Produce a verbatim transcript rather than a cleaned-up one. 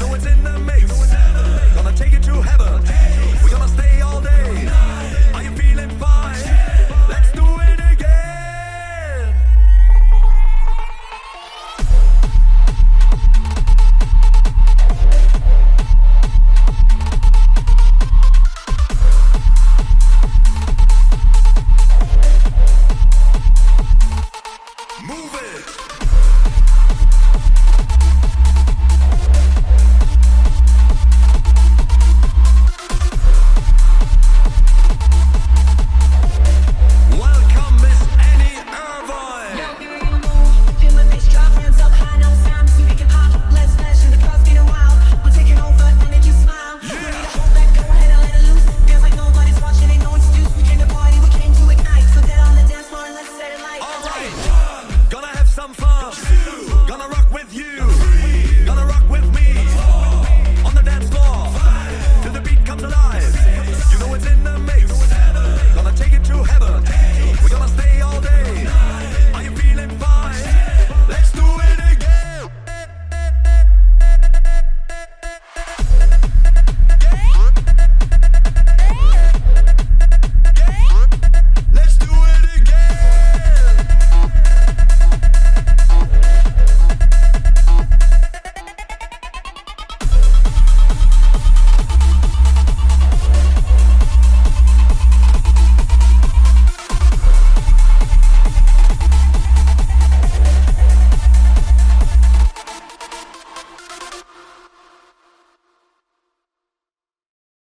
You know it's in the mix. Gonna take it to heaven. We're gonna stay all day.